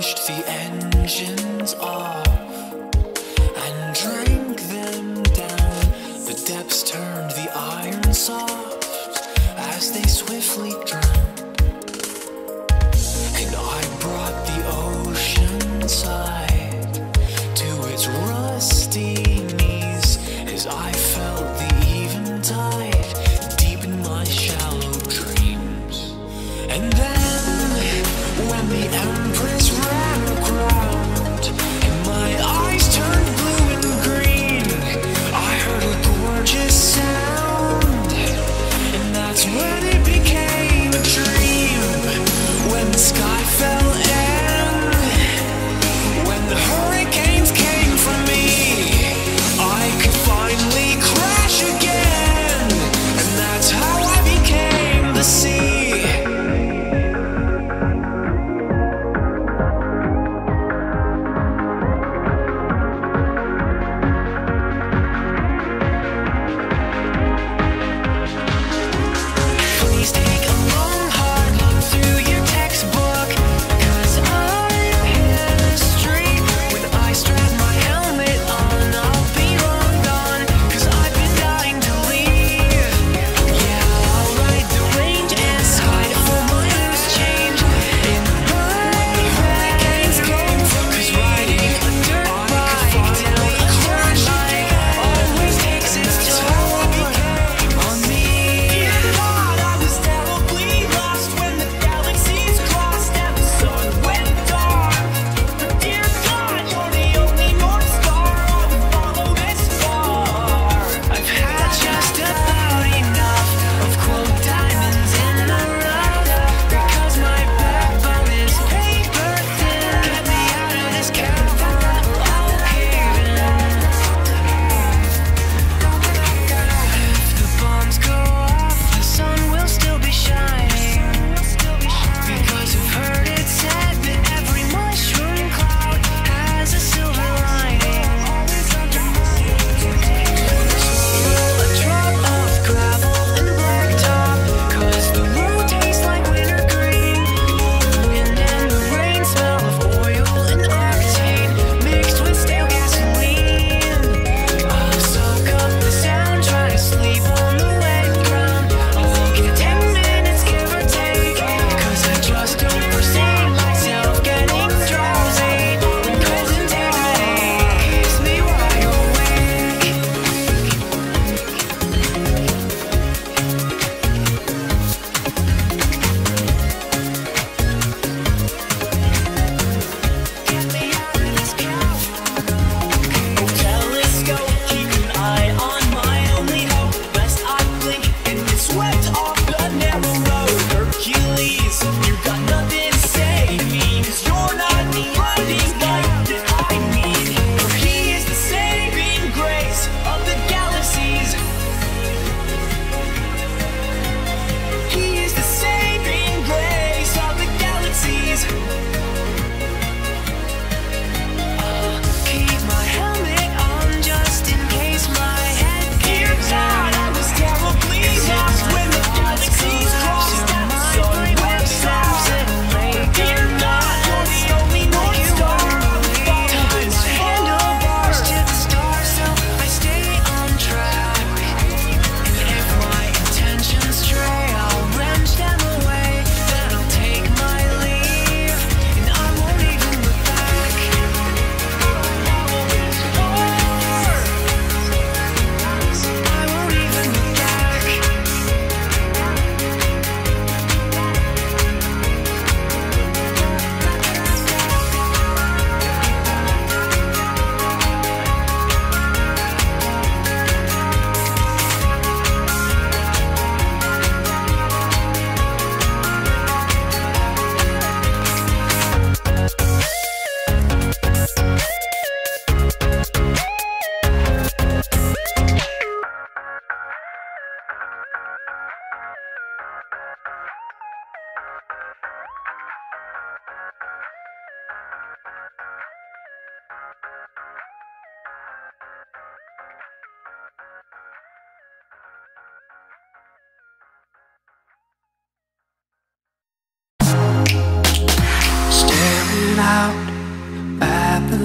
punched the engines off and drank them down. The depths turned the iron soft as they swiftly drowned. And I brought the ocean side to its rusty knees as I felt the eventide deep in my shallow dreams. And then, when the Empress ran aground,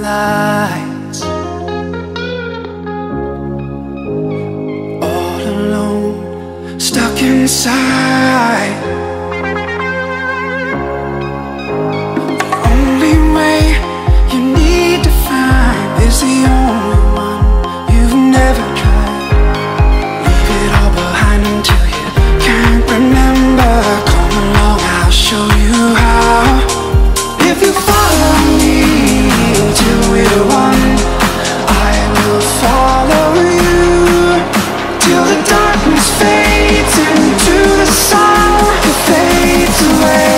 lights, all alone, stuck inside. The only way you need to find is the only one you've never tried. Leave it all behind until you can't remember. Come along, I'll show you how. If you follow me till we're one, I will follow you till the darkness fades into the sun. It fades away.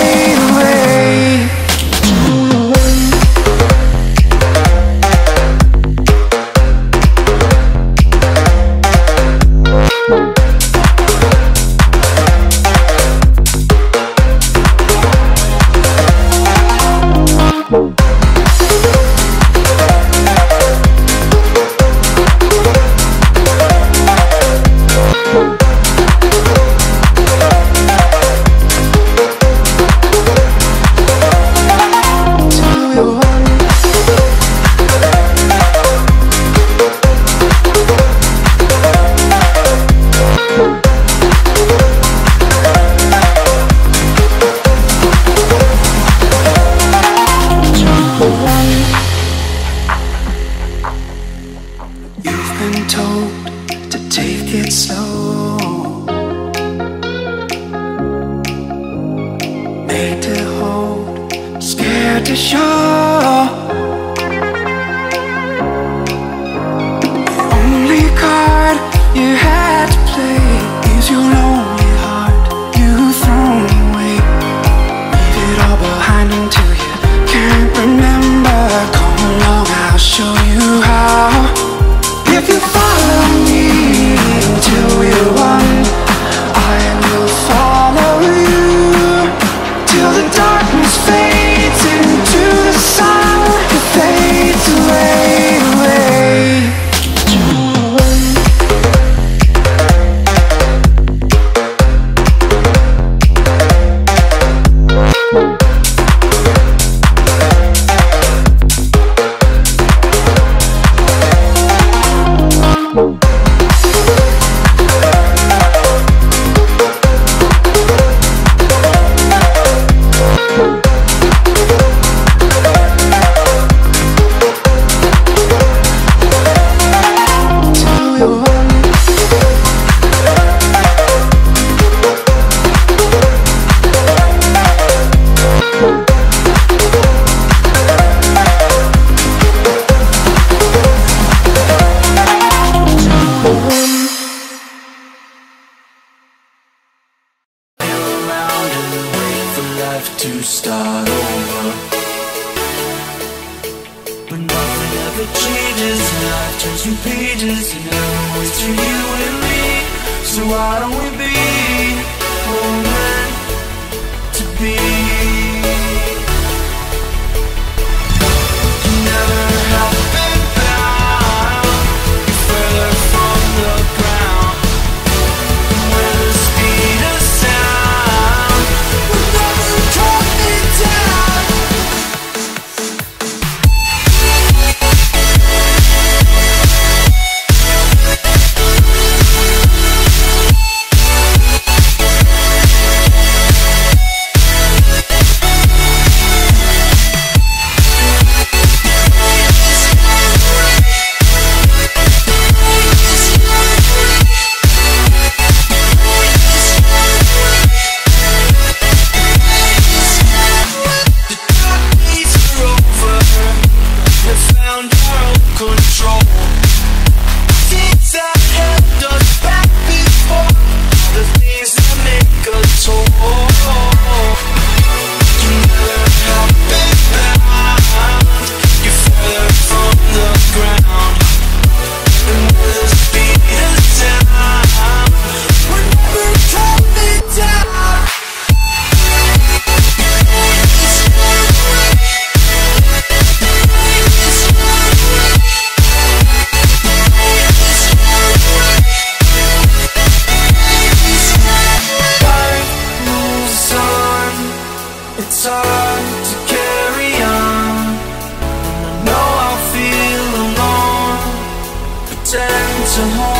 so hard.